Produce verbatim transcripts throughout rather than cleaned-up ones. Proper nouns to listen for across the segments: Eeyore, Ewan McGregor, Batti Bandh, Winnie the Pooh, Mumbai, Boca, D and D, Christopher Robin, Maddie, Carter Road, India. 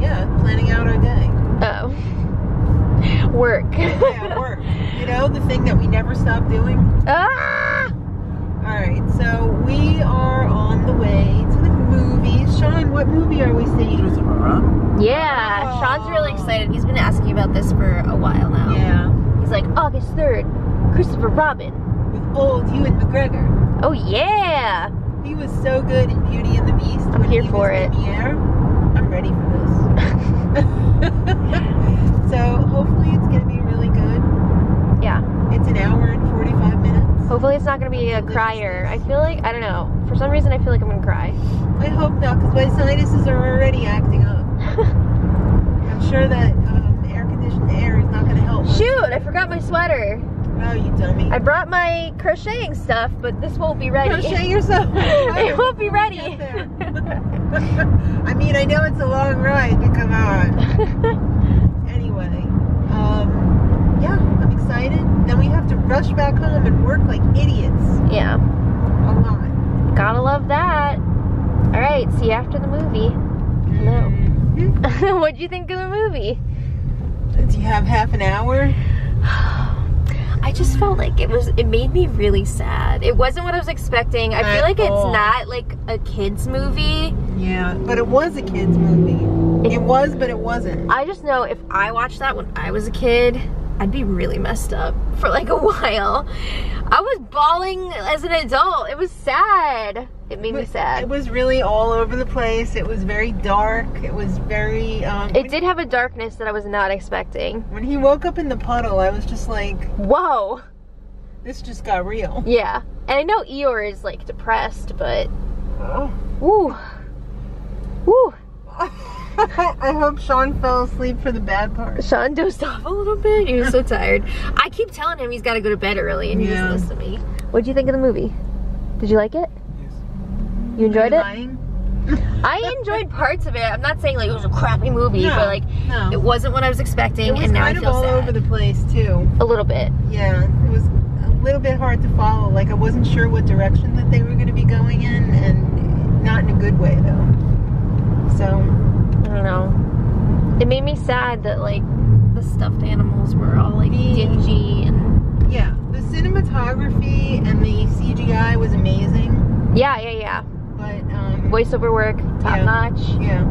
Yeah, planning out our day. Oh. Work. Yeah, work. You know, the thing that we never stop doing. Ah! Alright, so we are on the way to the movies. Sean, what movie are we seeing? Yeah, oh. Sean's really excited. He's been asking about this for a while now. Yeah. He's like, August third, Christopher Robin. With old Ewan McGregor. Oh, yeah! He was so good in Beauty and the Beast. I'm when here he for was it. In the air. I'm ready for this. So, hopefully it's going to be really good. Yeah. It's an hour and forty-five minutes. Hopefully it's not going to be a crier. I feel like, I don't know. For some reason, I feel like I'm going to cry. I hope not, because my sinuses are already acting up. I'm sure that um, air-conditioned air is not going to help. Shoot! I forgot my sweater. Oh, you dummy. I brought my crocheting stuff, but this won't be ready. Crochet yourself. It won't be ready. I mean, I know it's a long ride, but come on. Anyway, um, yeah, I'm excited. Then we have to rush back home and work like idiots. Yeah. A lot. Gotta love that. All right, see you after the movie. Hello. Mm-hmm. What'd you think of the movie? Do you have half an hour? I just felt like it was, it made me really sad. It wasn't what I was expecting. I At feel like it's all. Not like a kid's movie. Yeah, but it was a kid's movie. It, it was, but it wasn't. I just know if I watched that when I was a kid, I'd be really messed up for like a while. I was bawling as an adult. It was sad. It made but me sad. It was really all over the place. It was very dark. It was very... Um, it did have a darkness that I was not expecting. When he woke up in the puddle, I was just like... Whoa! This just got real. Yeah. And I know Eeyore is like depressed, but... Oh. Woo. Woo. I hope Sean fell asleep for the bad part. Sean dozed off a little bit. He was so tired. I keep telling him he's got to go to bed early, and he yeah. doesn't listen to me. What'd you think of the movie? Did you like it? You enjoyed it? I enjoyed parts of it. I'm not saying like it was a crappy movie, no, but like no. it wasn't what I was expecting, it was and now kind I feel of all sad. Over the place too. A little bit. Yeah, it was a little bit hard to follow. Like I wasn't sure what direction that they were going to be going in, and not in a good way though. So I don't know. It made me sad that like the stuffed animals were all like the, dingy and yeah. The cinematography and the C G I was amazing. Yeah, yeah, yeah. But, um, voiceover work, top yeah, notch. Yeah.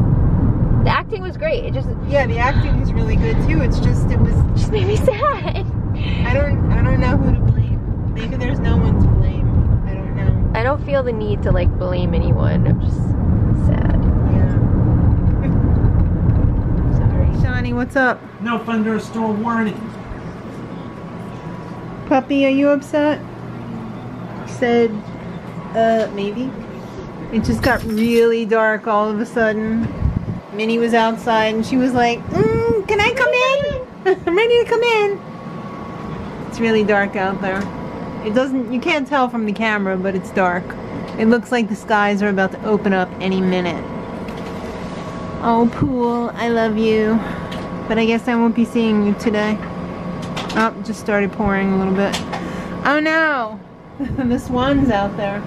The acting was great. It just yeah, the acting was really good too. It's just it was just made me sad. I don't I don't know who to blame. Maybe there's no one to blame. I don't know. I don't feel the need to like blame anyone. I'm just sad. Yeah. Sorry, Shawnee. What's up? No thunderstorm warning. Puppy, are you upset? He said, uh, maybe. It just got really dark all of a sudden. Minnie was outside and she was like, mm, can I come in? I'm ready to come in. It's really dark out there. It doesn't, you can't tell from the camera, but it's dark. It looks like the skies are about to open up any minute. Oh, Pool, I love you. But I guess I won't be seeing you today. Oh, just started pouring a little bit. Oh no, the swan's out there.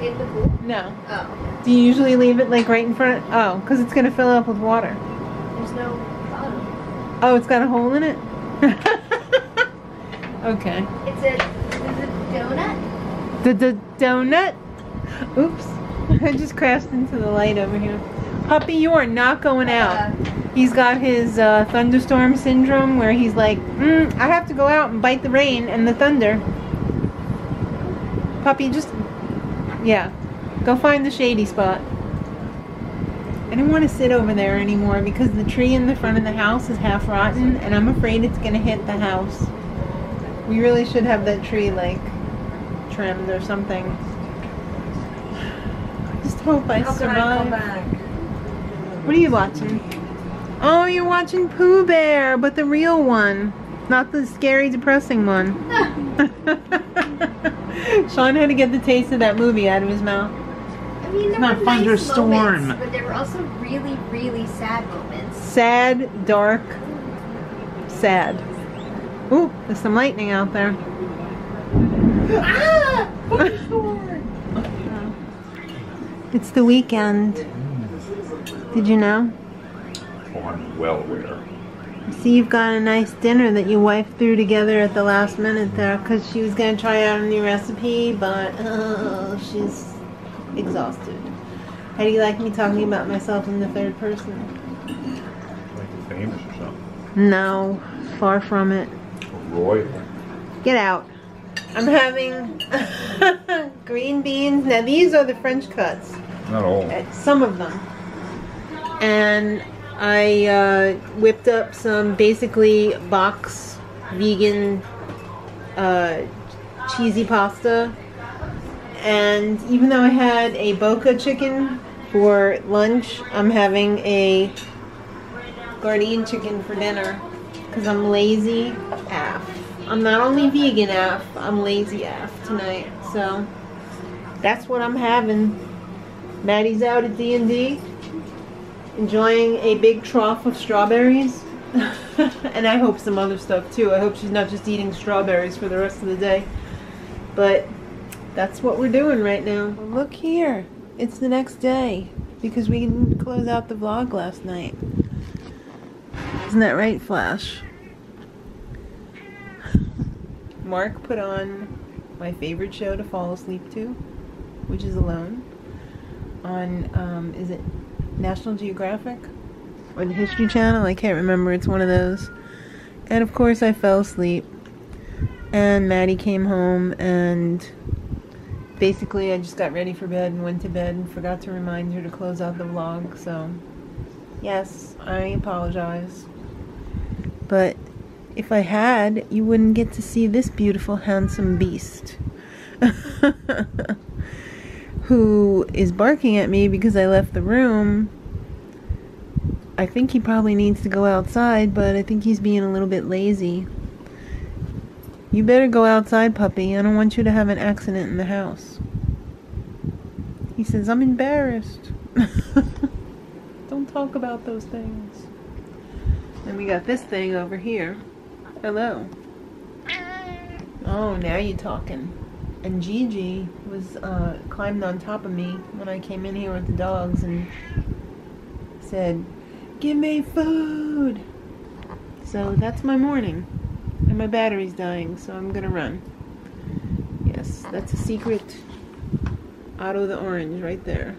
In the pool? No. Oh. Do you usually leave it like right in front of, oh, because it's going to fill up with water. There's no bottom. Oh, it's got a hole in it? Okay. It's a, it's a donut? The, the donut? Oops. I just crashed into the light over here. Puppy, you are not going out. Uh, he's got his uh, thunderstorm syndrome where he's like, mm, I have to go out and bite the rain and the thunder. Puppy, just... Yeah, go find the shady spot. I don't want to sit over there anymore because the tree in the front of the house is half rotten and I'm afraid it's going to hit the house. We really should have that tree like trimmed or something. I just hope I survive. What are you watching? Oh, you're watching Pooh Bear, but the real one. Not the scary, depressing one. Sean had to get the taste of that movie out of his mouth. I mean, there not were nice moments, but there were also really, really sad moments. Sad, dark, sad. Ooh, there's some lightning out there. Ah! It's the weekend. Did you know? Oh, I'm well aware. See, you've got a nice dinner that your wife threw together at the last minute there, because she was going to try out a new recipe, but uh, she's exhausted. How do you like me talking about myself in the third person? Like you're famous or something? No, far from it. Roy. Get out. I'm having green beans. Now these are the French cuts. Not all. Some of them. And I uh, whipped up some basically box vegan uh, cheesy pasta, and even though I had a boca chicken for lunch, I'm having a guardian chicken for dinner because I'm lazy af. I'm not only vegan af, I'm lazy af tonight, so that's what I'm having. Maddie's out at D and D. Enjoying a big trough of strawberries. And I hope some other stuff too. I hope she's not just eating strawberries for the rest of the day. But that's what we're doing right now. Look here. It's the next day. Because we didn't close out the vlog last night. Isn't that right, Flash? Mark put on my favorite show to fall asleep to, which is Alone. On, um, is it National Geographic or the History Channel? I can't remember. It's one of those. And of course I fell asleep, and Maddie came home, and basically I just got ready for bed and went to bed and forgot to remind her to close out the vlog. So yes, I apologize, but if I had, you wouldn't get to see this beautiful handsome beast who is barking at me because I left the room. I think he probably needs to go outside, but I think he's being a little bit lazy. You better go outside, puppy. I don't want you to have an accident in the house. He says, I'm embarrassed. Don't talk about those things. Then we got this thing over here. Hello. Oh, now you're talking. And Gigi was uh, climbed on top of me when I came in here with the dogs and said, give me food. So that's my morning. And my battery's dying, so I'm gonna run. Yes, that's a secret. Otto the Orange right there.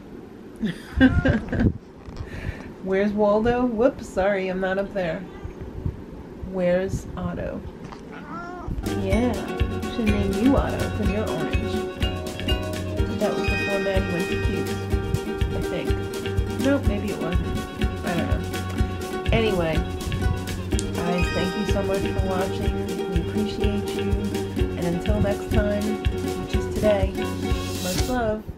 Where's Waldo? Whoops, sorry, I'm not up there. Where's Otto? Yeah. Name you Otto because you're orange. That was before Maddie went to Cubes, I think. Nope, maybe it wasn't. I don't know. Anyway, guys, thank you so much for watching. We appreciate you. And until next time, which is today, much love.